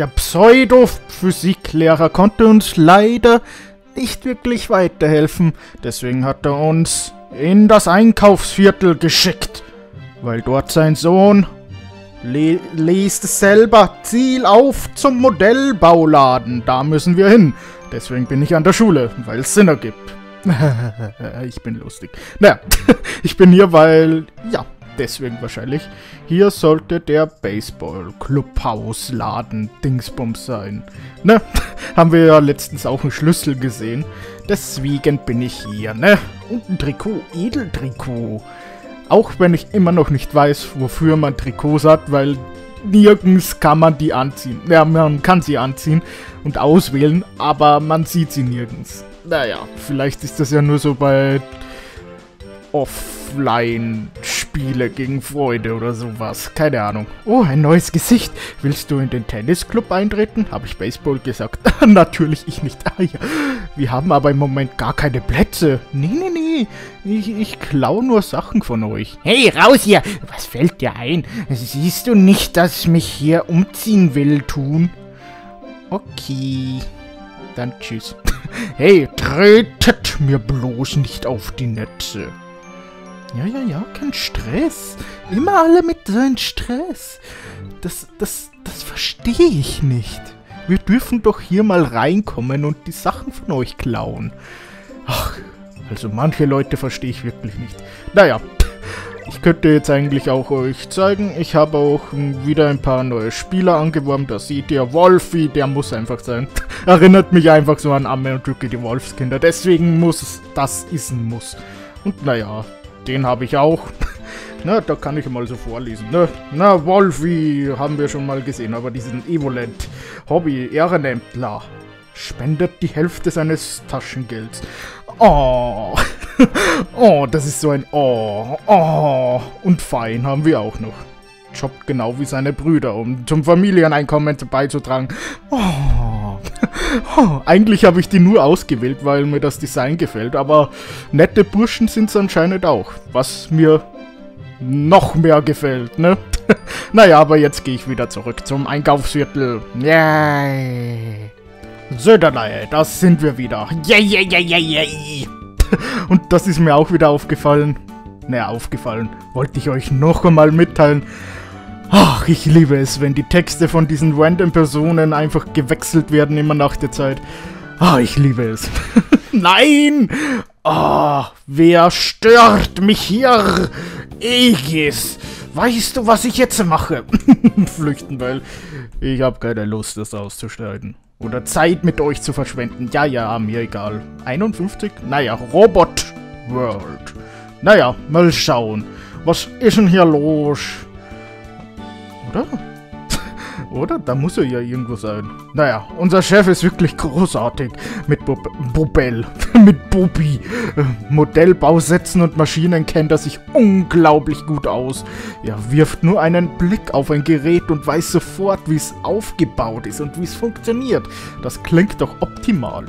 Der Pseudo-Physiklehrer konnte uns leider nicht wirklich weiterhelfen, deswegen hat er uns in das Einkaufsviertel geschickt, weil dort sein Sohn, lest es selber, Ziel auf zum Modellbauladen, da müssen wir hin. Deswegen bin ich an der Schule, weil es Sinn ergibt. Ich bin lustig. Naja, ich bin hier, weil, ja, deswegen wahrscheinlich. Hier sollte der Baseball-Clubhaus-Laden-Dingsbums sein. Ne? Haben wir ja letztens auch einen Schlüssel gesehen. Deswegen bin ich hier, ne? Und ein Trikot, Edeltrikot. Auch wenn ich immer noch nicht weiß, wofür man Trikots hat, weil nirgends kann man die anziehen. Ja, man kann sie anziehen und auswählen, aber man sieht sie nirgends. Naja, vielleicht ist das ja nur so bei Offline-Spiele gegen Freunde oder sowas. Keine Ahnung. Oh, ein neues Gesicht. Willst du in den Tennisclub eintreten? Habe ich Baseball gesagt? Natürlich ich nicht. Ah, ja. Wir haben aber im Moment gar keine Plätze. Nee. Ich klaue nur Sachen von euch. Hey, raus hier! Was fällt dir ein? Siehst du nicht, dass ich mich hier umziehen will, tun? Okay. Dann tschüss. Hey, tretet mir bloß nicht auf die Netze. Ja, kein Stress. Immer alle mit seinem Stress. Das verstehe ich nicht. Wir dürfen doch hier mal reinkommen und die Sachen von euch klauen. Ach, also manche Leute verstehe ich wirklich nicht. Naja, ich könnte jetzt eigentlich auch euch zeigen. Ich habe auch wieder ein paar neue Spieler angeworben. Da seht ihr Wolfi, der muss einfach sein. Erinnert mich einfach so an Amme und Drücke die Wolfskinder. Deswegen muss es, das ist ein Muss. Und naja, den habe ich auch. Na, da kann ich mal so vorlesen, ne? Na, Wolfi haben wir schon mal gesehen, aber diesen Evolent. Hobby, Ehrenämtler. Spendet die Hälfte seines Taschengelds. Oh, oh, das ist so ein Oh, oh. Und Fein haben wir auch noch. Jobbt genau wie seine Brüder, um zum Familieneinkommen beizutragen. Oh. Oh, eigentlich habe ich die nur ausgewählt, weil mir das Design gefällt, aber nette Burschen sind es anscheinend auch, was mir noch mehr gefällt, ne? Naja, aber jetzt gehe ich wieder zurück zum Einkaufsviertel. Yay! Söderlei, das sind wir wieder. Yay! Und das ist mir auch wieder aufgefallen. Naja, aufgefallen. Wollte ich euch noch einmal mitteilen. Ach, ich liebe es, wenn die Texte von diesen random Personen einfach gewechselt werden, immer nach der Zeit. Ah, ich liebe es. Nein! Ah, wer stört mich hier? Aegis! Weißt du, was ich jetzt mache? Flüchten, weil ich habe keine Lust, das auszuschneiden. Oder Zeit mit euch zu verschwenden. Ja, mir egal. 51? Naja, Robot World. Naja, mal schauen. Was ist denn hier los? Oder? Oder? Da muss er ja irgendwo sein. Naja, unser Chef ist wirklich großartig. Mit Bobel. Mit Bobi. Modellbausätzen und Maschinen kennt er sich unglaublich gut aus. Er wirft nur einen Blick auf ein Gerät und weiß sofort, wie es aufgebaut ist und wie es funktioniert. Das klingt doch optimal.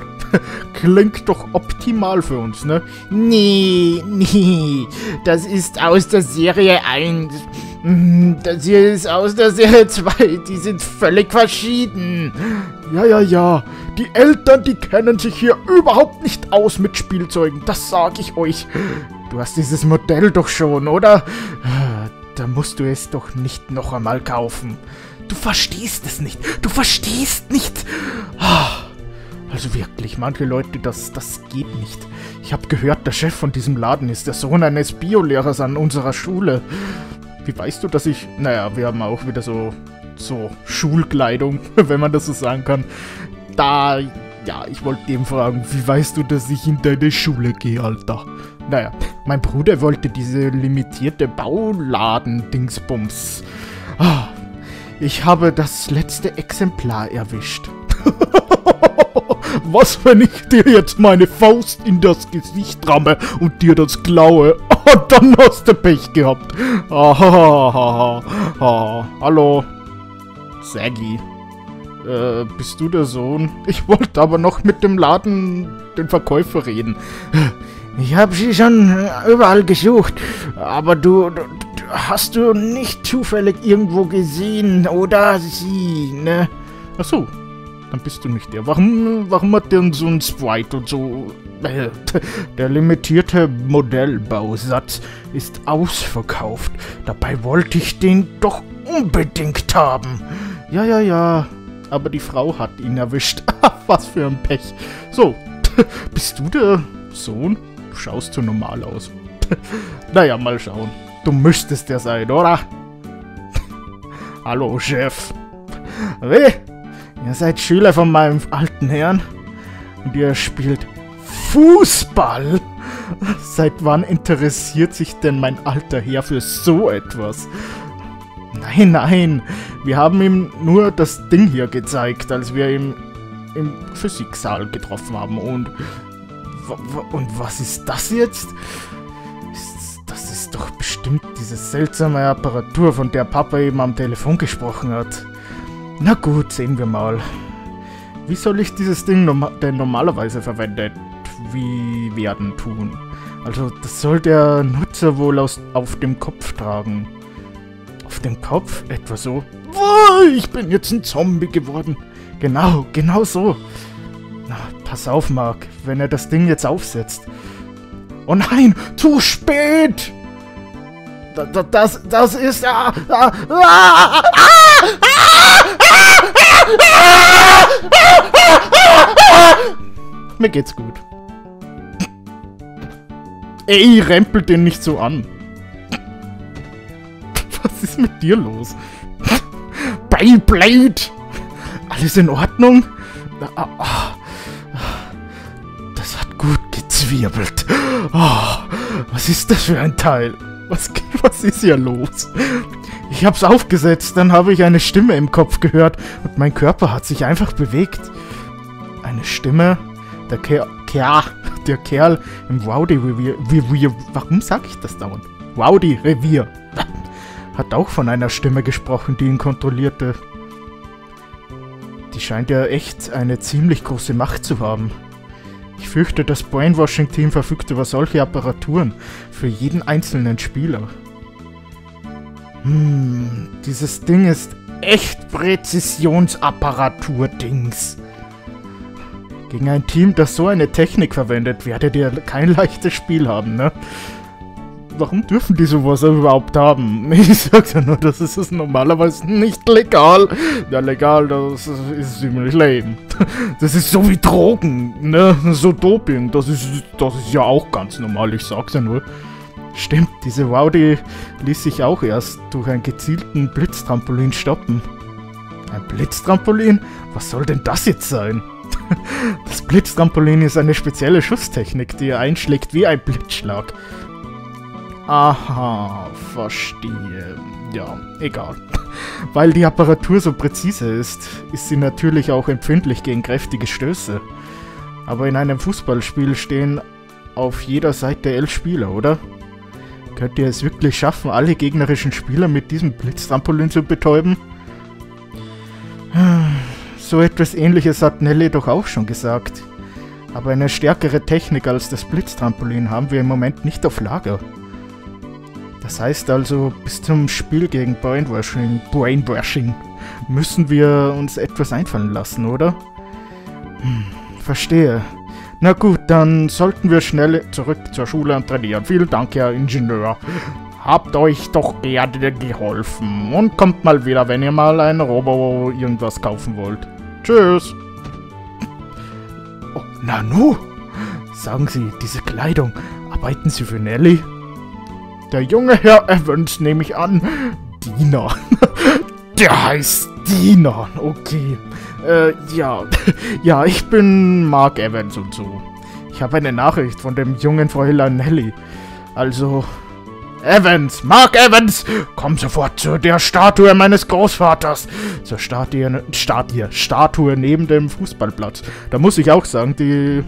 Klingt doch optimal für uns, ne? Nee. Das ist aus der Serie 1. Das hier ist aus der Serie 2. Die sind völlig verschieden. Ja. Die Eltern, die kennen sich hier überhaupt nicht aus mit Spielzeugen. Das sage ich euch. Du hast dieses Modell doch schon, oder? Da musst du es doch nicht noch einmal kaufen. Du verstehst es nicht. Du verstehst nicht. Also wirklich, manche Leute, das geht nicht. Ich habe gehört, der Chef von diesem Laden ist der Sohn eines Biolehrers an unserer Schule. Wie weißt du, dass ich... Naja, wir haben auch wieder so Schulkleidung, wenn man das so sagen kann. Da... Ja, ich wollte dem fragen, wie weißt du, dass ich in deine Schule gehe, Alter? Naja, mein Bruder wollte diese limitierte Bauladen-Dingsbums. Ah, ich habe das letzte Exemplar erwischt. Was, wenn ich dir jetzt meine Faust in das Gesicht ramme und dir das klaue? Oh, dann hast du Pech gehabt. Hallo. Saggy. Bist du der Sohn? Ich wollte aber noch mit dem Laden, den Verkäufer, reden. Ich habe sie schon überall gesucht, aber du hast du nicht zufällig irgendwo gesehen, oder sie, ne? Ach so, dann bist du nicht der. Warum hat der so ein Sprite und so? Der limitierte Modellbausatz ist ausverkauft. Dabei wollte ich den doch unbedingt haben. Ja. Aber die Frau hat ihn erwischt. Was für ein Pech. So, bist du der Sohn? Schaust du normal aus. Naja, mal schauen. Du müsstest der sein, oder? Hallo, Chef. Weh? Ihr seid Schüler von meinem alten Herrn. Und ihr spielt Fußball. Seit wann interessiert sich denn mein alter Herr für so etwas? Nein. Wir haben ihm nur das Ding hier gezeigt, als wir ihn im Physiksaal getroffen haben. Und was ist das jetzt? Das ist doch bestimmt diese seltsame Apparatur, von der Papa eben am Telefon gesprochen hat. Na gut, sehen wir mal. Wie soll ich dieses Ding denn normalerweise verwendet werden tun? Also das soll der Nutzer wohl auf dem Kopf tragen. Auf dem Kopf? Etwa so. Oh, ich bin jetzt ein Zombie geworden. Genau so. Na, pass auf, Mark, wenn er das Ding jetzt aufsetzt. Oh nein, zu spät! Das ist... Mir geht's gut. Ey, rempelt den nicht so an. Was ist mit dir los? Beyblade! Alles in Ordnung? Das hat gut gezwirbelt. Was ist das für ein Teil? Was ist hier los? Ich hab's aufgesetzt, dann habe ich eine Stimme im Kopf gehört und mein Körper hat sich einfach bewegt. Eine Stimme? Der Kerl im Rowdy-Revier. Warum sag ich das dauernd? Rowdy-Revier. Hat auch von einer Stimme gesprochen, die ihn kontrollierte. Die scheint ja echt eine ziemlich große Macht zu haben. Ich fürchte, das Brainwashing-Team verfügt über solche Apparaturen für jeden einzelnen Spieler. Dieses Ding ist echt Präzisionsapparatur-Dings. Gegen ein Team, das so eine Technik verwendet, werdet ihr kein leichtes Spiel haben, ne? Warum dürfen die sowas überhaupt haben? Ich sag's ja nur, das ist normalerweise nicht legal. Ja, legal, das ist ziemlich lame. Das ist so wie Drogen, ne? So Doping, das ist ja auch ganz normal, ich sag's ja nur. Stimmt, diese Rowdy ließ sich auch erst durch einen gezielten Blitztrampolin stoppen. Ein Blitztrampolin? Was soll denn das jetzt sein? Das Blitztrampolin ist eine spezielle Schusstechnik, die einschlägt wie ein Blitzschlag. Aha, verstehe. Ja, egal. Weil die Apparatur so präzise ist sie natürlich auch empfindlich gegen kräftige Stöße. Aber in einem Fußballspiel stehen auf jeder Seite 11 Spieler, oder? Könnt ihr es wirklich schaffen, alle gegnerischen Spieler mit diesem Blitztrampolin zu betäuben? So etwas Ähnliches hat Nelly doch auch schon gesagt. Aber eine stärkere Technik als das Blitztrampolin haben wir im Moment nicht auf Lager. Das heißt also, bis zum Spiel gegen Brainwashing müssen wir uns etwas einfallen lassen, oder? Verstehe. Na gut, dann sollten wir schnell zurück zur Schule und trainieren. Vielen Dank, Herr Ingenieur. Habt euch doch gerne geholfen. Und kommt mal wieder, wenn ihr mal ein Robo irgendwas kaufen wollt. Tschüss. Oh, Nanu? Sagen Sie, diese Kleidung, arbeiten Sie für Nelly? Der junge Herr Evans, nehme ich an. Diener. Der heißt Diener. Okay. Ja, ich bin Mark Evans und so. Ich habe eine Nachricht von dem jungen Fräulein Nelly. Also... Evans! Mark Evans! Komm sofort zu der Statue meines Großvaters! Zur Statue neben dem Fußballplatz. Da muss ich auch sagen,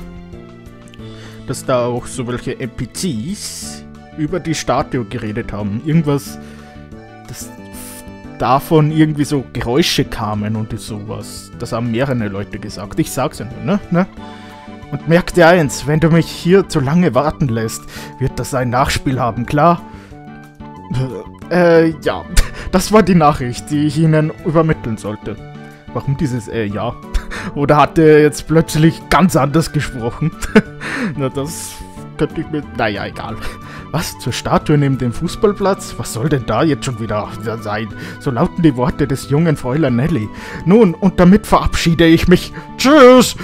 dass da auch so welche NPCs über die Statue geredet haben. Irgendwas, das davon irgendwie so Geräusche kamen und sowas. Das haben mehrere Leute gesagt. Ich sag's ja nur, ne? Und merk dir eins, wenn du mich hier zu lange warten lässt, wird das ein Nachspiel haben, klar? Ja, das war die Nachricht, die ich Ihnen übermitteln sollte. Warum dieses ja? Oder hat er jetzt plötzlich ganz anders gesprochen? Na, das könnte ich mir... Naja, egal. Was? Zur Statue neben dem Fußballplatz? Was soll denn da jetzt schon wieder sein? So lauten die Worte des jungen Fräulein Nelly. Nun, und damit verabschiede ich mich. Tschüss!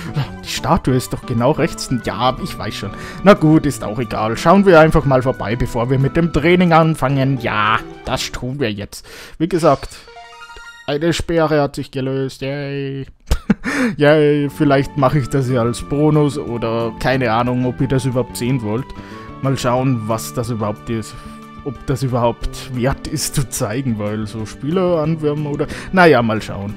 Die Statue ist doch genau rechts. Ja, ich weiß schon. Na gut, ist auch egal. Schauen wir einfach mal vorbei, bevor wir mit dem Training anfangen. Ja, das tun wir jetzt. Wie gesagt... Eine Sperre hat sich gelöst, yay. Yay, vielleicht mache ich das ja als Bonus oder keine Ahnung, ob ihr das überhaupt sehen wollt. Mal schauen, was das überhaupt ist. Ob das überhaupt wert ist zu zeigen, weil so Spieler anwerben oder... Naja, mal schauen.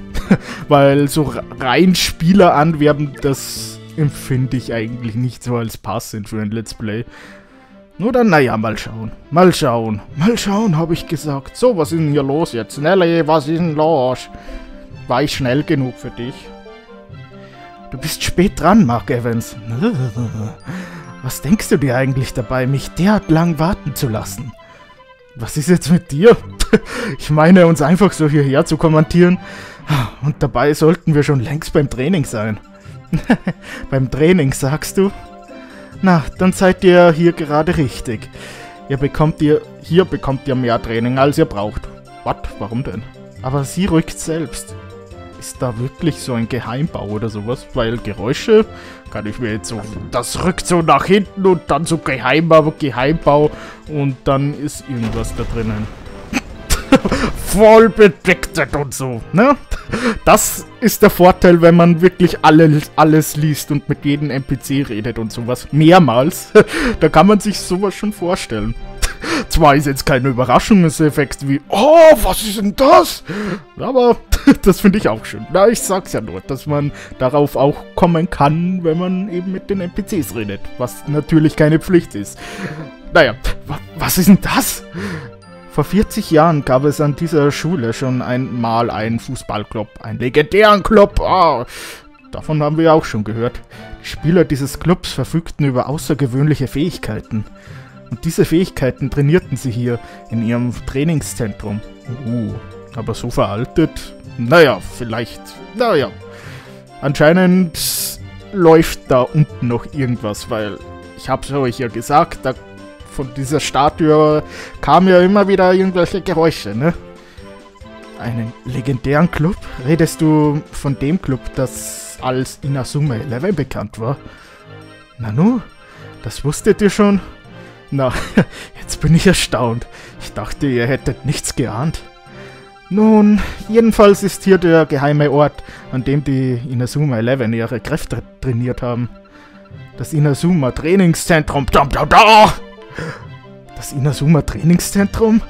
Weil so rein Spieler anwerben, das empfinde ich eigentlich nicht so als passend für ein Let's Play. Oder naja, mal schauen. Mal schauen. Mal schauen, habe ich gesagt. So, was ist denn hier los jetzt? Nelly, was ist denn los? War ich schnell genug für dich? Du bist spät dran, Mark Evans. Was denkst du dir eigentlich dabei, mich derart lang warten zu lassen? Was ist jetzt mit dir? Ich meine, uns einfach so hierher zu kommandieren. Und dabei sollten wir schon längst beim Training sein. Beim Training, sagst du? Na, dann seid ihr hier gerade richtig. Hier bekommt ihr mehr Training, als ihr braucht. Was? Warum denn? Aber sie rückt selbst. Ist da wirklich so ein Geheimbau oder sowas? Weil Geräusche kann ich mir jetzt so... Das rückt so nach hinten und dann so Geheimbau und dann ist irgendwas da drinnen. Voll bedeckt und so, ne? Das ist der Vorteil, wenn man wirklich alles liest und mit jedem NPC redet und sowas. Mehrmals. Da kann man sich sowas schon vorstellen. Zwar ist jetzt kein Überraschungseffekt wie, oh, was ist denn das? Aber das finde ich auch schön. Na, ich sag's ja nur, dass man darauf auch kommen kann, wenn man eben mit den NPCs redet. Was natürlich keine Pflicht ist. Naja, was ist denn das? Vor 40 Jahren gab es an dieser Schule schon einmal einen Fußballclub, einen legendären Club. Oh, davon haben wir auch schon gehört. Die Spieler dieses Clubs verfügten über außergewöhnliche Fähigkeiten. Und diese Fähigkeiten trainierten sie hier in ihrem Trainingszentrum. Aber so veraltet? Naja, vielleicht. Naja. Anscheinend läuft da unten noch irgendwas, weil ich hab's euch ja gesagt, da... Von dieser Statue kamen ja immer wieder irgendwelche Geräusche, ne? Einen legendären Club? Redest du von dem Club, das als Inazuma Eleven bekannt war? Nanu, das wusstet ihr schon? Na, jetzt bin ich erstaunt. Ich dachte, ihr hättet nichts geahnt. Nun, jedenfalls ist hier der geheime Ort, an dem die Inazuma Eleven ihre Kräfte trainiert haben. Das Inazuma-Trainingszentrum. Das Inazuma-Trainingszentrum?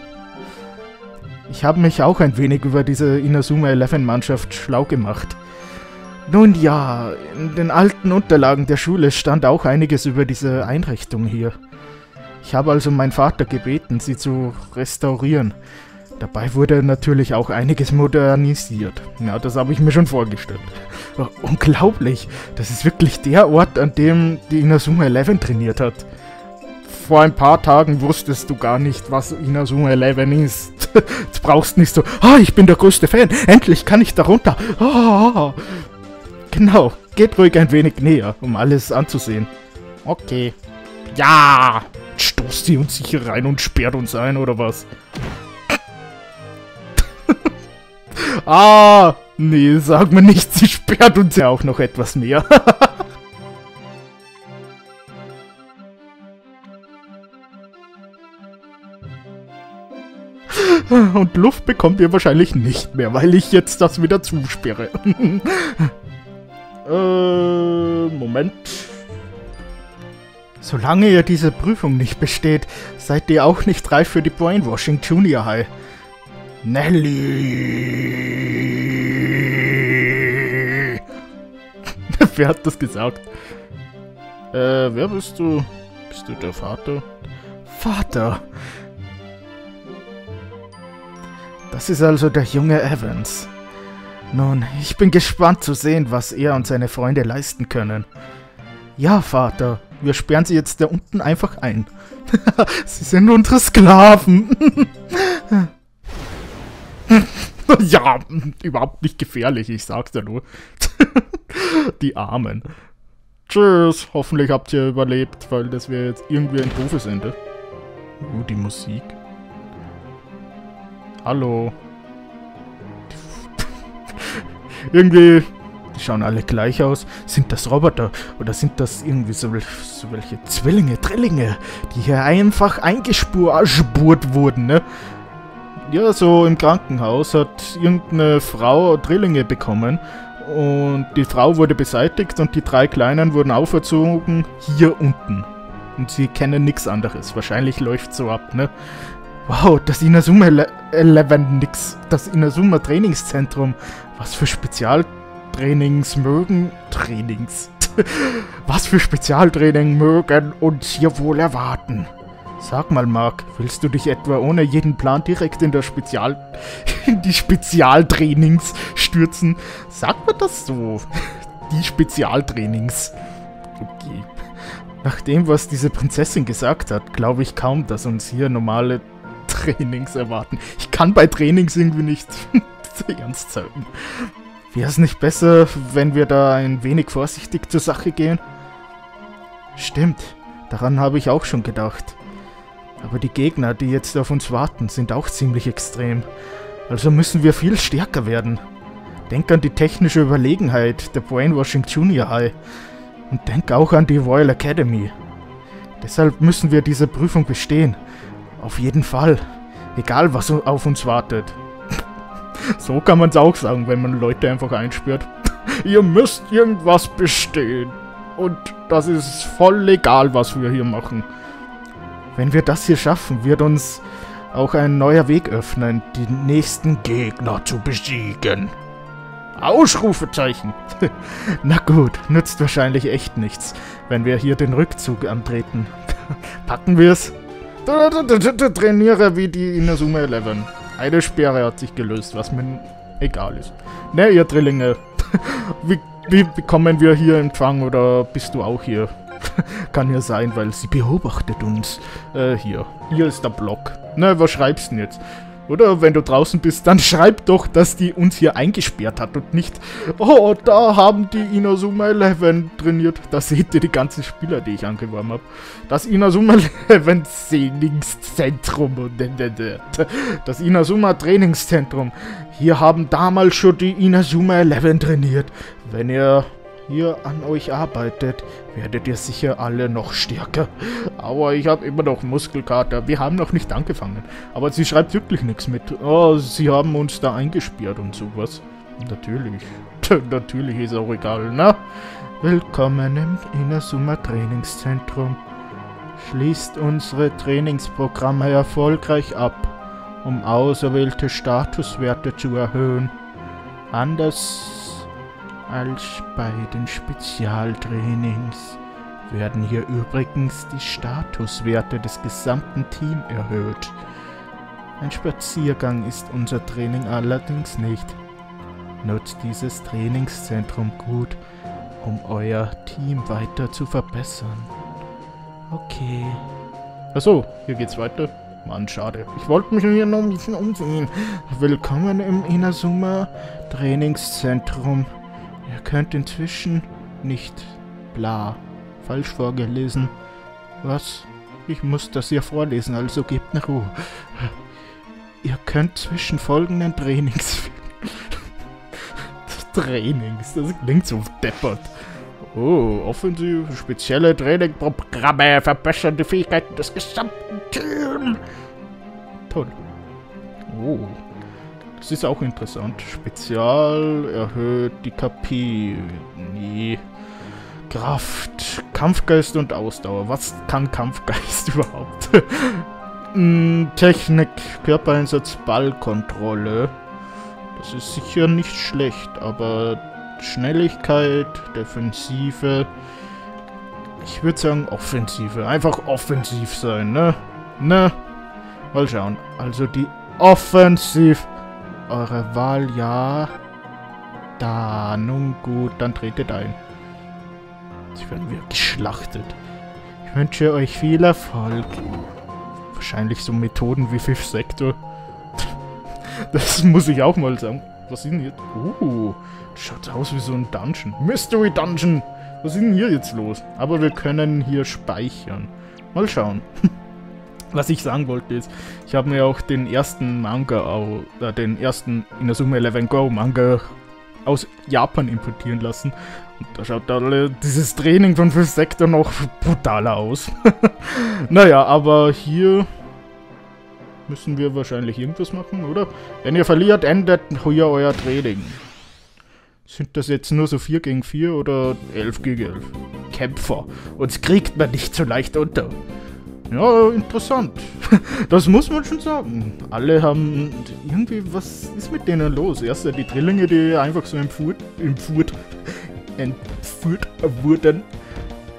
Ich habe mich auch ein wenig über diese Inazuma-11-Mannschaft schlau gemacht. Nun ja, in den alten Unterlagen der Schule stand auch einiges über diese Einrichtung hier. Ich habe also meinen Vater gebeten, sie zu restaurieren. Dabei wurde natürlich auch einiges modernisiert. Ja, das habe ich mir schon vorgestellt. Unglaublich, das ist wirklich der Ort, an dem die Inazuma-11 trainiert hat. Vor ein paar Tagen wusstest du gar nicht, was Inazuma Eleven ist. Jetzt brauchst nicht so, ah, ich bin der größte Fan, endlich kann ich da runter. Oh. Genau, geht ruhig ein wenig näher, um alles anzusehen. Okay. Ja, stoßt sie uns sicher rein und sperrt uns ein, oder was? Ah, nee, sag mir nicht, sie sperrt uns ja auch noch etwas mehr. Und Luft bekommt ihr wahrscheinlich nicht mehr, weil ich jetzt das wieder zusperre. Moment. Solange ihr diese Prüfung nicht besteht, seid ihr auch nicht reif für die Brainwashing Junior High. Nelly! Wer hat das gesagt? Wer bist du? Bist du der Vater? Vater! Das ist also der junge Evans. Nun, ich bin gespannt zu sehen, was er und seine Freunde leisten können. Ja, Vater, wir sperren sie jetzt da unten einfach ein. Sie sind unsere Sklaven. Ja, überhaupt nicht gefährlich, ich sag's ja nur. Die Armen. Tschüss, hoffentlich habt ihr überlebt, weil das wäre jetzt irgendwie ein doofes Ende. Die Musik. Hallo. Irgendwie, die schauen alle gleich aus. Sind das Roboter? Oder sind das irgendwie so welche Zwillinge, Drillinge, die hier einfach eingespurt wurden, ne? Ja, so im Krankenhaus hat irgendeine Frau Drillinge bekommen. Und die Frau wurde beseitigt und die drei Kleinen wurden auferzogen hier unten. Und sie kennen nichts anderes. Wahrscheinlich läuft so ab, ne? Wow, das Inazuma Eleven nix. Das Inazuma-Trainingszentrum. Was für Spezialtrainings mögen... Was für Spezialtraining mögen uns hier wohl erwarten? Sag mal, Mark, willst du dich etwa ohne jeden Plan direkt in die Spezialtrainings stürzen? Sagt man das so? Die Spezialtrainings. Okay. Nach dem, was diese Prinzessin gesagt hat, glaube ich kaum, dass uns hier normale Trainings erwarten. Ich kann bei Trainings irgendwie nicht ernst sein. Wäre es nicht besser, wenn wir da ein wenig vorsichtig zur Sache gehen? Stimmt, daran habe ich auch schon gedacht. Aber die Gegner, die jetzt auf uns warten, sind auch ziemlich extrem. Also müssen wir viel stärker werden. Denk an die technische Überlegenheit der Brainwashing Junior High. Und denk auch an die Royal Academy. Deshalb müssen wir diese Prüfung bestehen. Auf jeden Fall. Egal, was auf uns wartet. So kann man es auch sagen, wenn man Leute einfach einspürt. Ihr müsst irgendwas bestehen. Und das ist voll egal, was wir hier machen. Wenn wir das hier schaffen, wird uns auch ein neuer Weg öffnen, die nächsten Gegner zu besiegen. Ausrufezeichen. Na gut, nützt wahrscheinlich echt nichts, wenn wir hier den Rückzug antreten. Packen wir's? Trainiere wie die Inazuma Eleven. Eine Sperre hat sich gelöst, was mir egal ist. Ne, ihr Drillinge. Wie bekommen wir hier Empfang oder bist du auch hier? Kann ja sein, weil sie beobachtet uns. Hier. Hier ist der Block. Ne, was schreibst du denn jetzt? Oder wenn du draußen bist, dann schreib doch, dass die uns hier eingesperrt hat und nicht... Oh, da haben die Inazuma Eleven trainiert. Da seht ihr die ganzen Spieler, die ich angeworben habe. Das Inazuma Eleven Trainingszentrum. Das Inazuma Trainingszentrum. Hier haben damals schon die Inazuma Eleven trainiert. Wenn ihr hier an euch arbeitet, werdet ihr sicher alle noch stärker. Aber ich habe immer noch Muskelkater. Wir haben noch nicht angefangen. Aber sie schreibt wirklich nichts mit. Oh, sie haben uns da eingesperrt und sowas. Natürlich. Natürlich ist auch egal, ne? Willkommen im Inazuma-Trainingszentrum. Schließt unsere Trainingsprogramme erfolgreich ab, um auserwählte Statuswerte zu erhöhen. Anders als bei den Spezialtrainings werden hier übrigens die Statuswerte des gesamten Teams erhöht. Ein Spaziergang ist unser Training allerdings nicht. Nutzt dieses Trainingszentrum gut, um euer Team weiter zu verbessern. Okay. Achso, hier geht's weiter. Mann, schade. Ich wollte mich hier noch ein bisschen umsehen. Willkommen im Inazuma Trainingszentrum. Ihr könnt inzwischen nicht bla. Falsch vorgelesen. Was? Ich muss das hier vorlesen, also gebt eine Ruhe. Ihr könnt zwischen folgenden Trainings... Trainings, das klingt so deppert. Oh, offensiv, spezielle Trainingprogramme, verbessern die Fähigkeiten des gesamten Teams. Toll. Oh. Das ist auch interessant. Spezial erhöht die KP. Nee. Kraft, Kampfgeist und Ausdauer. Was kann Kampfgeist überhaupt? Technik, Körpereinsatz, Ballkontrolle. Das ist sicher nicht schlecht, aber Schnelligkeit, Defensive. Ich würde sagen Offensive. Einfach offensiv sein, ne? Ne? Mal schauen. Also die Offensiv. Eure Wahl, ja. Da, nun gut, dann tretet ein. Jetzt werden wir geschlachtet. Ich wünsche euch viel Erfolg. Wahrscheinlich so Methoden wie Fifth Sector. Das muss ich auch mal sagen. Was ist denn hier? Schaut aus wie so ein Dungeon. Mystery Dungeon! Was ist denn hier jetzt los? Aber wir können hier speichern. Mal schauen. Was ich sagen wollte ist, ich habe mir auch den ersten Manga, den ersten Inazuma 11 Go Manga aus Japan importieren lassen. Und da schaut dieses Training von 5 Sektor noch brutaler aus. Naja, aber hier müssen wir wahrscheinlich irgendwas machen, oder? Wenn ihr verliert, endet hier euer Training. Sind das jetzt nur so 4 gegen 4 oder 11 gegen 11? Kämpfer. Uns kriegt man nicht so leicht unter. Ja, interessant. Das muss man schon sagen. Alle haben irgendwie, was ist mit denen los? Erst die Drillinge, die einfach so entführt wurden.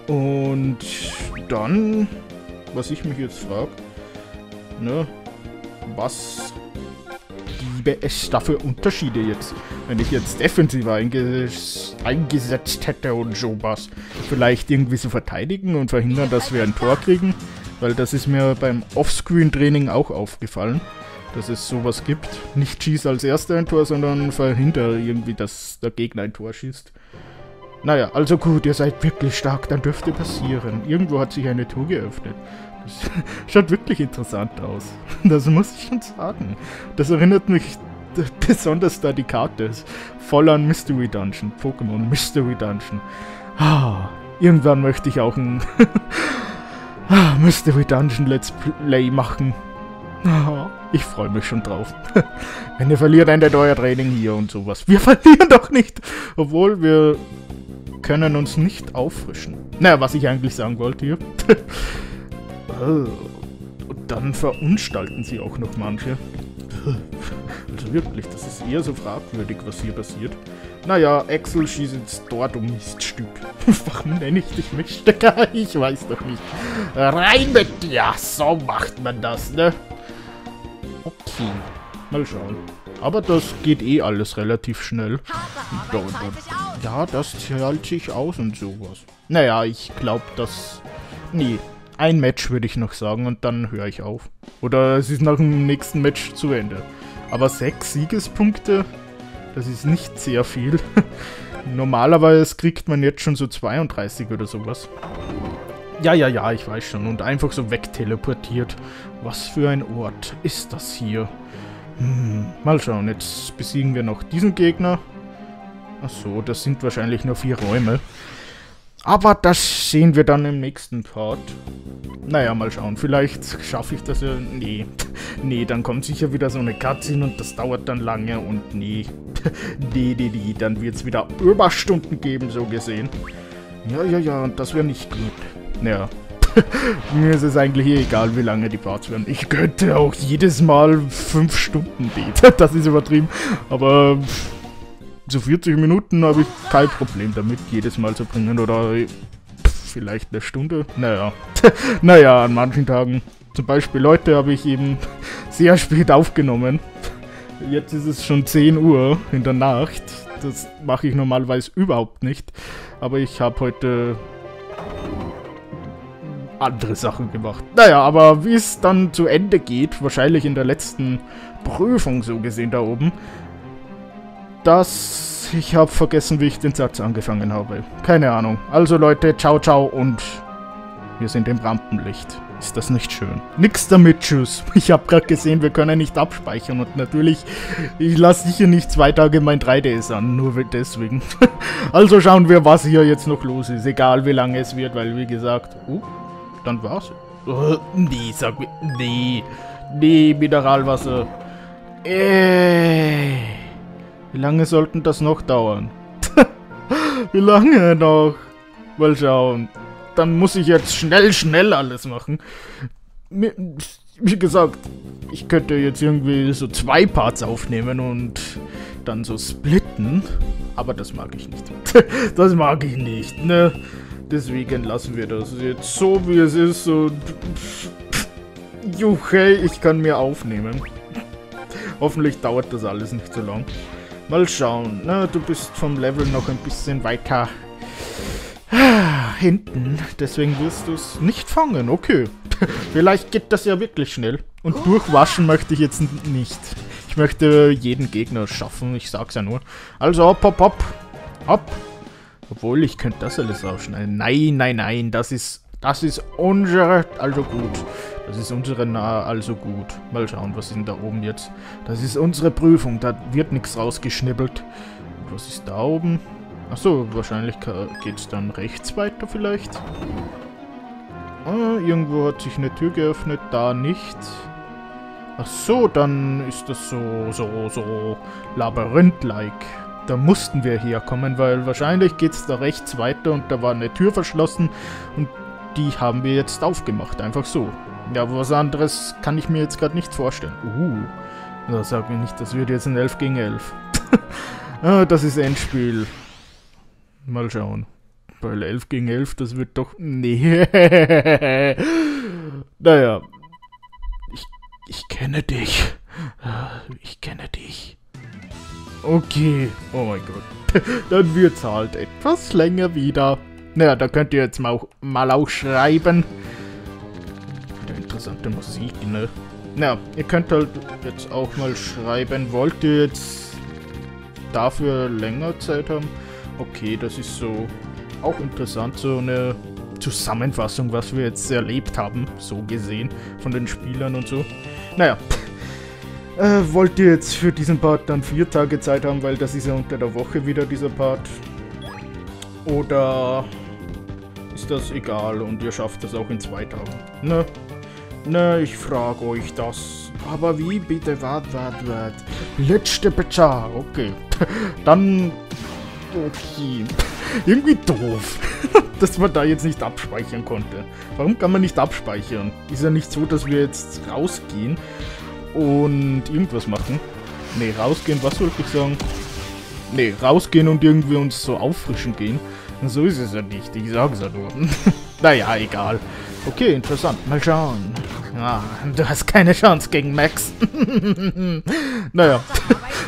Und dann, was ich mich jetzt frage, ne, was gäbe es da für Unterschiede jetzt? Wenn ich jetzt defensiv eingesetzt hätte und sowas. Vielleicht irgendwie so verteidigen und verhindern, dass wir ein Tor kriegen. Weil das ist mir beim Offscreen-Training auch aufgefallen, dass es sowas gibt. Nicht schieß als erster ein Tor, sondern verhindere irgendwie, dass der Gegner ein Tor schießt. Naja, also gut, ihr seid wirklich stark, dann dürfte passieren. Irgendwo hat sich eine Tür geöffnet. Das schaut wirklich interessant aus. Das muss ich schon sagen. Das erinnert mich besonders, da die Karte ist. Voll an Mystery Dungeon. Pokémon Mystery Dungeon. Ah, irgendwann möchte ich auch ein... Mystery Dungeon Let's Play machen. Ich freue mich schon drauf. Wenn ihr verliert, endet euer Training hier und sowas. Wir verlieren doch nicht! Obwohl, wir können uns nicht auffrischen. Naja, was ich eigentlich sagen wollte hier. Und dann verunstalten sie auch noch manche. Also wirklich, das ist eher so fragwürdig, was hier passiert. Naja, Axel schießt jetzt dort um Miststück. Warum nenne ich dich Miststücker? Ich weiß doch nicht. Rein mit dir! So macht man das, ne? Okay, mal schauen. Aber das geht eh alles relativ schnell. Ja, das zahlt sich aus und sowas. Naja, ich glaube, dass... Nee, ein Match würde ich noch sagen und dann höre ich auf. Oder es ist nach dem nächsten Match zu Ende. Aber 6 Siegespunkte... Das ist nicht sehr viel. Normalerweise kriegt man jetzt schon so 32 oder sowas. Ja, ich weiß schon. Und einfach so wegteleportiert. Was für ein Ort ist das hier? Mal schauen, jetzt besiegen wir noch diesen Gegner. Achso, das sind wahrscheinlich nur 4 Räume. Aber das sehen wir dann im nächsten Part. Naja, mal schauen. Vielleicht schaffe ich das ja... Nee. Nee, dann kommt sicher wieder so eine Cutscene und das dauert dann lange und nee. Nee. Dann wird es wieder Überstunden geben, so gesehen. Ja, und das wäre nicht gut. Naja. Mir ist es eigentlich egal, wie lange die Parts werden. Ich könnte auch jedes Mal 5 Stunden beten. Das ist übertrieben. Aber so 40 Minuten habe ich kein Problem damit, jedes Mal zu bringen. Oder vielleicht eine Stunde. Naja. Naja, an manchen Tagen. Zum Beispiel Leute habe ich eben sehr spät aufgenommen. Jetzt ist es schon 10 Uhr in der Nacht. Das mache ich normalerweise überhaupt nicht. Aber ich habe heute andere Sachen gemacht. Naja, aber wie es dann zu Ende geht, wahrscheinlich in der letzten Prüfung so gesehen da oben, dass ich habe vergessen, wie ich den Satz angefangen habe. Keine Ahnung. Also Leute, ciao, ciao und... Wir sind im Rampenlicht. Ist das nicht schön? Nix damit, tschüss. Ich habe gerade gesehen, wir können nicht abspeichern. Und natürlich, ich lasse sicher nicht 2 Tage mein 3DS an. Nur deswegen. Also schauen wir, was hier jetzt noch los ist. Egal, wie lange es wird, weil wie gesagt... dann war's. Nee, sag mir... Nee. Nee, Mineralwasser. Wie lange sollten das noch dauern? Wie lange noch? Mal schauen. Dann muss ich jetzt schnell alles machen. Wie gesagt, ich könnte jetzt irgendwie so 2 Parts aufnehmen und dann so splitten. Aber das mag ich nicht. Das mag ich nicht, ne? Deswegen lassen wir das jetzt so, wie es ist. Und okay, ich kann mir aufnehmen. Hoffentlich dauert das alles nicht so lang. Mal schauen. Na, du bist vom Level noch ein bisschen weiter... hinten, deswegen wirst du es nicht fangen, okay. Vielleicht geht das ja wirklich schnell. Und durchwaschen möchte ich jetzt nicht. Ich Ich möchte jeden Gegner schaffen, ich sag's ja nur. Also hopp, hopp, hopp, hopp. Obwohl, ich könnte das alles rausschneiden. Nein, nein, nein, das ist unsere, also gut. Das ist unsere nahe, also gut. Mal schauen, was ist denn da oben jetzt? Das ist unsere Prüfung, da wird nichts rausgeschnibbelt. Und was ist da oben? Achso, wahrscheinlich geht's dann rechts weiter vielleicht. Ah, irgendwo hat sich eine Tür geöffnet, da nicht. Ach so, dann ist das so Labyrinth-like. Da mussten wir herkommen, weil wahrscheinlich geht es da rechts weiter und da war eine Tür verschlossen und die haben wir jetzt aufgemacht, einfach so. Ja, aber was anderes kann ich mir jetzt gerade nicht vorstellen. Da sag mir nicht, das wird jetzt ein 11 gegen 11. Ah, das ist Endspiel. Mal schauen. Weil 11 gegen 11, das wird doch... Nee. Naja. Ich kenne dich. Ich kenne dich. Okay. Oh mein Gott. Dann wird's halt etwas länger wieder. Naja, da könnt ihr jetzt mal auch schreiben. Wieder interessante Musik, ne? Naja, ihr könnt halt jetzt auch mal schreiben. Wollt ihr jetzt dafür länger Zeit haben? Okay, das ist so auch interessant, so eine Zusammenfassung, was wir jetzt erlebt haben, so gesehen, von den Spielern und so. Naja, wollt ihr jetzt für diesen Part dann 4 Tage Zeit haben, weil das ist ja unter der Woche wieder dieser Part? Oder ist das egal und ihr schafft das auch in 2 Tagen? Ne, ich frage euch das. Aber wie bitte, wart. Letzte Pizza, okay. Dann... Okay. Irgendwie doof, dass man da jetzt nicht abspeichern konnte. Warum kann man nicht abspeichern? Ist ja nicht so, dass wir jetzt rausgehen und irgendwas machen. Ne, rausgehen, was wollte ich sagen? Ne, rausgehen und irgendwie uns so auffrischen gehen. So ist es ja nicht, ich sag's ja nur. Naja, egal. Okay, interessant, mal schauen. Ah, du hast keine Chance gegen Max. Naja,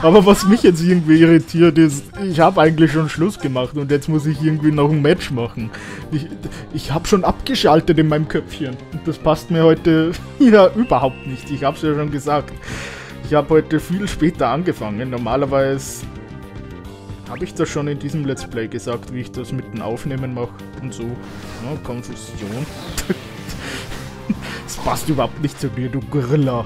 aber was mich jetzt irgendwie irritiert ist, ich habe eigentlich schon Schluss gemacht und jetzt muss ich irgendwie noch ein Match machen. Ich habe schon abgeschaltet in meinem Köpfchen und das passt mir heute ja überhaupt nicht. Ich habe es ja schon gesagt. Ich habe heute viel später angefangen. Normalerweise habe ich das schon in diesem Let's Play gesagt, wie ich das mit dem Aufnehmen mache und so. Ja, Konfusion. Das passt überhaupt nicht zu dir, du Gorilla.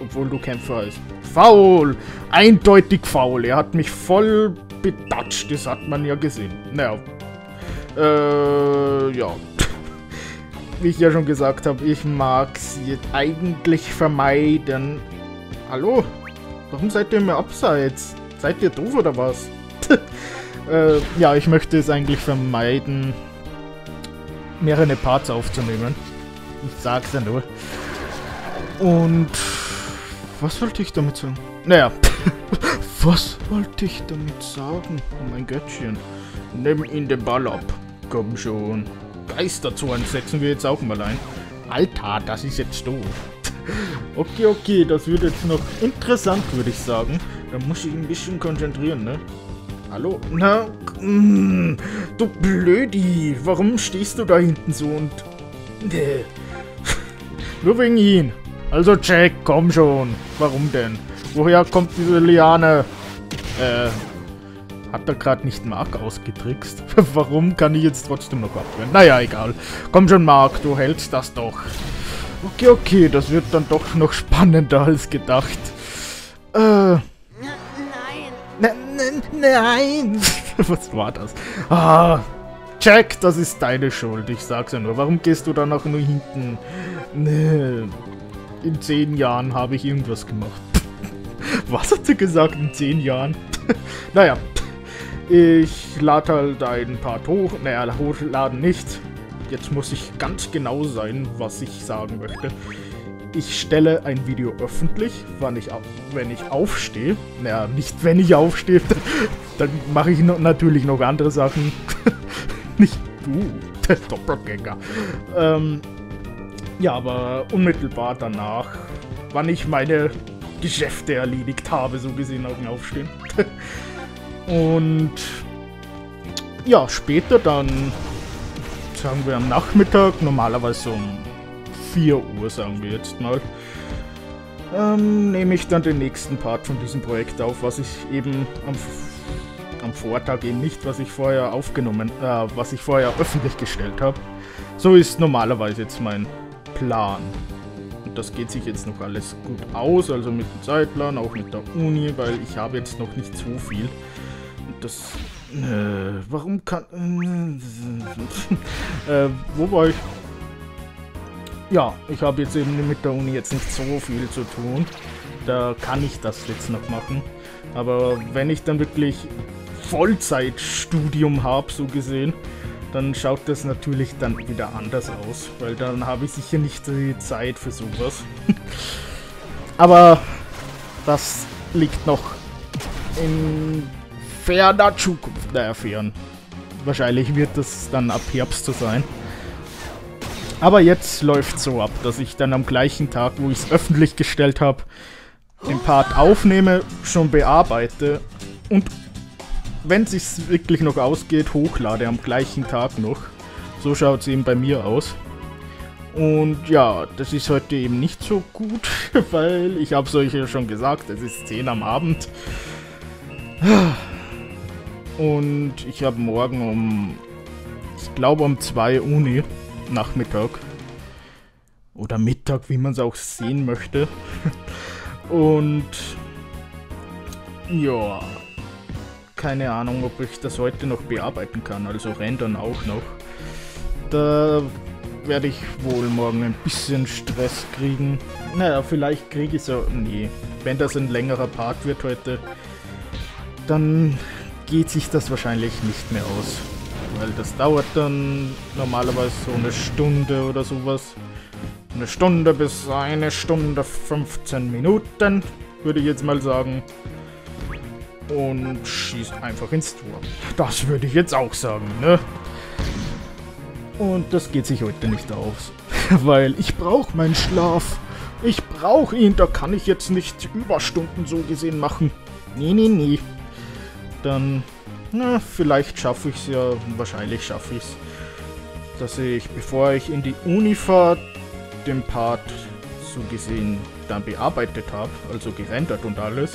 Obwohl du Kämpfer heißt. Faul! Eindeutig faul. Er hat mich voll betatscht. Das hat man ja gesehen. Naja. Ja. Wie ich ja schon gesagt habe, ich mag sie eigentlich vermeiden. Hallo? Warum seid ihr mir abseits? Seid ihr doof oder was? Ja, ich möchte es eigentlich vermeiden, mehrere Parts aufzunehmen. Ich sag's ja nur. Und... was wollte ich damit sagen? Naja, was wollte ich damit sagen? Oh mein Göttchen. Nimm ihn den Ball ab. Komm schon. Geisterzorn setzen wir jetzt auch mal ein. Alter, das ist jetzt doof. Okay, das wird jetzt noch interessant, würde ich sagen. Da muss ich ein bisschen konzentrieren, ne? Hallo? Na, du Blödi. Warum stehst du da hinten so und... Nee. Nur wegen ihn. Also Jack, komm schon. Warum denn? Woher kommt diese Liane? Hat er gerade nicht Mark ausgetrickst? Warum kann ich jetzt trotzdem noch abwehren? Naja, egal. Komm schon, Mark, du hältst das doch. Okay, das wird dann doch noch spannender als gedacht. Nein. Was war das? Ah. Jack, das ist deine Schuld, ich sag's ja nur. Warum gehst du dann auch nur hinten? Nee. In 10 Jahren habe ich irgendwas gemacht. Was hat sie gesagt in 10 Jahren? Naja. Ich lade halt ein Part hoch. Naja, hochladen nicht. Jetzt muss ich ganz genau sein, was ich sagen möchte. Ich stelle ein Video öffentlich, wenn ich aufstehe. Naja, nicht wenn ich aufstehe. Dann mache ich natürlich noch andere Sachen. Nicht du, der Doppelgänger. Ja, aber unmittelbar danach, wann ich meine Geschäfte erledigt habe, so gesehen auf dem Aufstehen. Und ja, später dann, sagen wir am Nachmittag, normalerweise um 4 Uhr, sagen wir jetzt mal, nehme ich dann den nächsten Part von diesem Projekt auf, was ich eben am Vortag eben nicht, was ich vorher öffentlich gestellt habe. So ist normalerweise jetzt mein Plan. Und das geht sich jetzt noch alles gut aus, also mit dem Zeitplan, auch mit der Uni, weil ich habe jetzt noch nicht so viel. Und das... warum kann... wo war ich? Ja, ich habe jetzt eben mit der Uni jetzt nicht so viel zu tun. Da kann ich das jetzt noch machen. Aber wenn ich dann wirklich Vollzeitstudium habe, so gesehen, dann schaut das natürlich dann wieder anders aus. Weil dann habe ich sicher nicht die Zeit für sowas. Aber das liegt noch in ferner Zukunft. Naja, fern. Wahrscheinlich wird das dann ab Herbst so sein. Aber jetzt läuft es so ab, dass ich dann am gleichen Tag, wo ich es öffentlich gestellt habe, den Part aufnehme, schon bearbeite und wenn es sich wirklich noch ausgeht, hochlade am gleichen Tag noch. So schaut es eben bei mir aus. Und ja, das ist heute eben nicht so gut, weil ich habe es euch ja schon gesagt, es ist 10 am Abend. Und ich habe morgen um, ich glaube um 2 Uni. Nachmittag oder Mittag, wie man es auch sehen möchte. Und ja, keine Ahnung, ob ich das heute noch bearbeiten kann, also rendern auch noch. Da werde ich wohl morgen ein bisschen Stress kriegen. Naja, vielleicht kriege ich so, nee, wenn das ein längerer Part wird heute, dann geht sich das wahrscheinlich nicht mehr aus. Weil das dauert dann normalerweise so eine Stunde oder sowas. Eine Stunde bis eine Stunde 15 Minuten, würde ich jetzt mal sagen. Und schießt einfach ins Tor. Das würde ich jetzt auch sagen, ne? Und das geht sich heute nicht aus. Weil ich brauche meinen Schlaf. Ich brauche ihn, da kann ich jetzt nicht Überstunden so gesehen machen. Nee, nee, nee. Dann... na, vielleicht schaffe ich es ja, wahrscheinlich schaffe ich es, dass ich, bevor ich in die Uni fahre, den Part so gesehen dann bearbeitet habe, also gerendert und alles.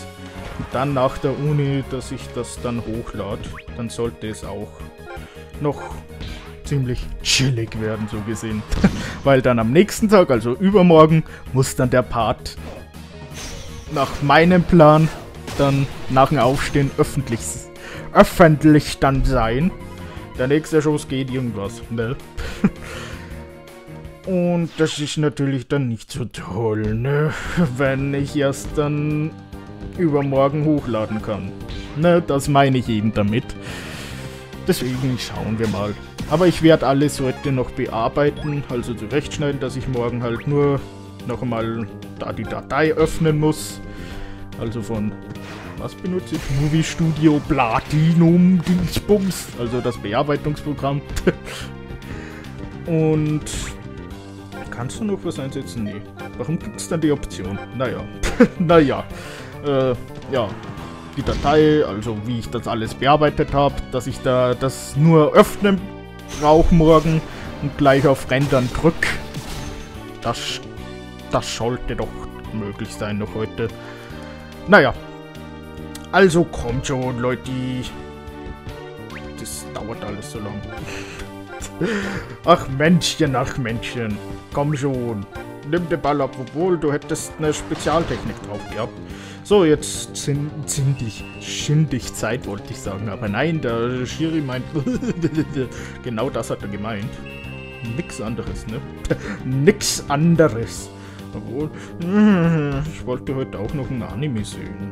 Und dann nach der Uni, dass ich das dann hochlade, dann sollte es auch noch ziemlich chillig werden, so gesehen. Weil dann am nächsten Tag, also übermorgen, muss dann der Part nach meinem Plan dann nach dem Aufstehen öffentlich dann sein. Der nächste Schuss geht irgendwas, ne? Und das ist natürlich dann nicht so toll, ne? Wenn ich erst dann übermorgen hochladen kann. Ne, das meine ich eben damit. Deswegen schauen wir mal. Aber ich werde alles heute noch bearbeiten, also zurechtschneiden, dass ich morgen halt nur noch einmal da die Datei öffnen muss. Also von... was benutze ich? Movie Studio Platinum Dingsbums, also das Bearbeitungsprogramm. Und kannst du noch was einsetzen? Nee. Warum gibt es dann die Option? Naja, naja. Ja, die Datei, also wie ich das alles bearbeitet habe, dass ich da das nur öffnen brauche morgen und gleich auf Rendern drück. Das sollte doch möglich sein noch heute. Naja. Also kommt schon, Leute. Das dauert alles so lang. Ach Männchen, ach Männchen. Komm schon. Nimm den Ball ab, obwohl du hättest eine Spezialtechnik drauf gehabt. So, jetzt schindig Zeit, wollte ich sagen. Aber nein, der Schiri meint... genau das hat er gemeint. Nix anderes, ne? Nix anderes. Obwohl... ich wollte heute auch noch ein Anime sehen.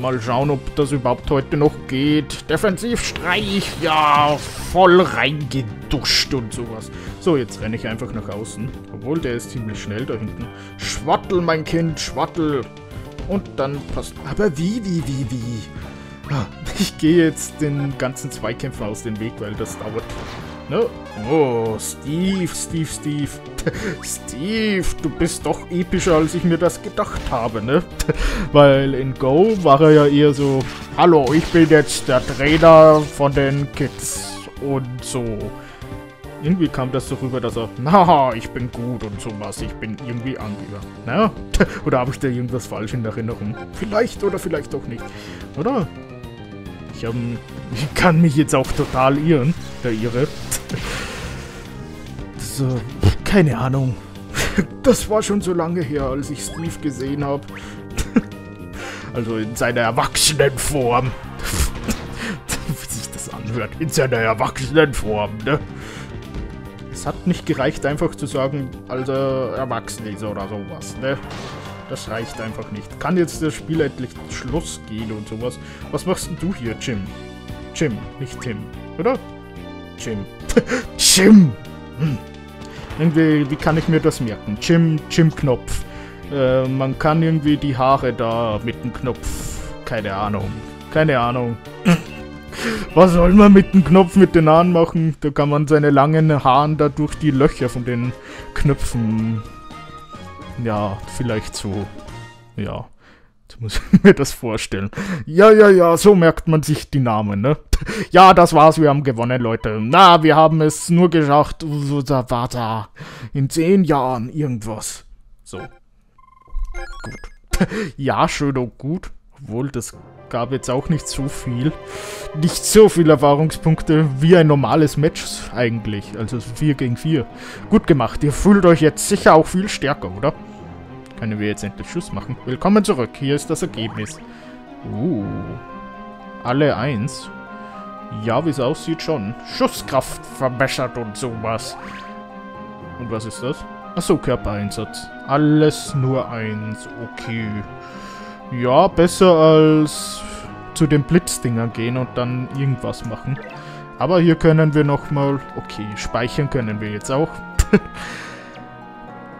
Mal schauen, ob das überhaupt heute noch geht. Defensivstreich, ja, voll reingeduscht und sowas. So, jetzt renne ich einfach nach außen. Obwohl, der ist ziemlich schnell da hinten. Schwattel, mein Kind, schwattel. Und dann passt... aber wie? Ich gehe jetzt den ganzen Zweikämpfen aus dem Weg, weil das dauert. Ne? Oh, Steve. Steve, du bist doch epischer, als ich mir das gedacht habe, ne? Weil in Go war er ja eher so, hallo, ich bin jetzt der Trainer von den Kids und so. Irgendwie kam das so rüber, dass er, na, ich bin gut und sowas, ich bin irgendwie Angeber. Naja, oder habe ich da irgendwas falsch in Erinnerung? Vielleicht oder vielleicht auch nicht, oder? Ich kann mich jetzt auch total irren, der Irre. So, keine Ahnung. Das war schon so lange her, als ich Steve gesehen habe. Also in seiner erwachsenen Form. Wie sich das anhört. In seiner erwachsenen Form, ne? Es hat nicht gereicht, einfach zu sagen, also erwachsen ist oder sowas, ne? Das reicht einfach nicht. Kann jetzt das Spiel endlich Schluss gehen und sowas? Was machst denn du hier, Jim? Jim, nicht Tim, oder? Jim. Jim! Hm. Irgendwie, wie kann ich mir das merken? Jim, Jim-Knopf. Man kann irgendwie die Haare da mit dem Knopf. Keine Ahnung. Keine Ahnung. Was soll man mit dem Knopf mit den Haaren machen? Da kann man seine langen Haaren da durch die Löcher von den Knöpfen. Ja, vielleicht so. Ja. Jetzt muss ich mir das vorstellen. Ja, so merkt man sich die Namen, ne? Ja, das war's, wir haben gewonnen, Leute. Na, wir haben es nur geschafft. Warte. In 10 Jahren irgendwas. So. Gut. Ja, schön und gut. Obwohl, das gab jetzt auch nicht so viel. Nicht so viele Erfahrungspunkte wie ein normales Match eigentlich. Also 4 gegen 4. Gut gemacht. Ihr fühlt euch jetzt sicher auch viel stärker, oder? Können wir jetzt endlich Schluss machen? Willkommen zurück. Hier ist das Ergebnis. Alle 1. Ja, wie es aussieht schon. Schusskraft verbessert und sowas. Und was ist das? Achso, Körpereinsatz. Alles nur 1. Okay. Ja, besser als zu den Blitzdingern gehen und dann irgendwas machen. Aber hier können wir nochmal... Okay, speichern können wir jetzt auch.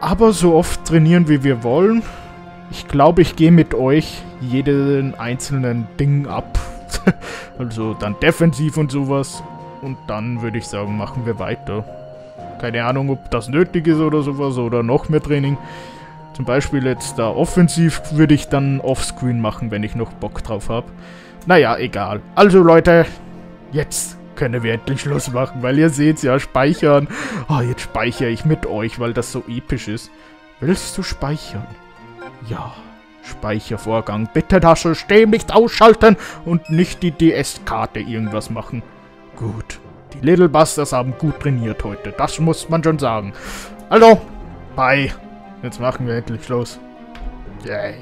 Aber so oft trainieren, wie wir wollen. Ich glaube, ich gehe mit euch jeden einzelnen Ding ab. Also dann defensiv und sowas. Und dann würde ich sagen, machen wir weiter. Keine Ahnung, ob das nötig ist oder sowas oder noch mehr Training. Zum Beispiel jetzt da offensiv würde ich dann offscreen machen, wenn ich noch Bock drauf habe. Naja, egal. Also Leute, jetzt können wir endlich Schluss machen, weil ihr seht ja, speichern. Oh, jetzt speichere ich mit euch, weil das so episch ist. Willst du speichern? Ja. Speichervorgang. Bitte das System nicht ausschalten und nicht die DS-Karte irgendwas machen. Gut. Die Little Busters haben gut trainiert heute. Das muss man schon sagen. Also, bye. Jetzt machen wir endlich los. Yay.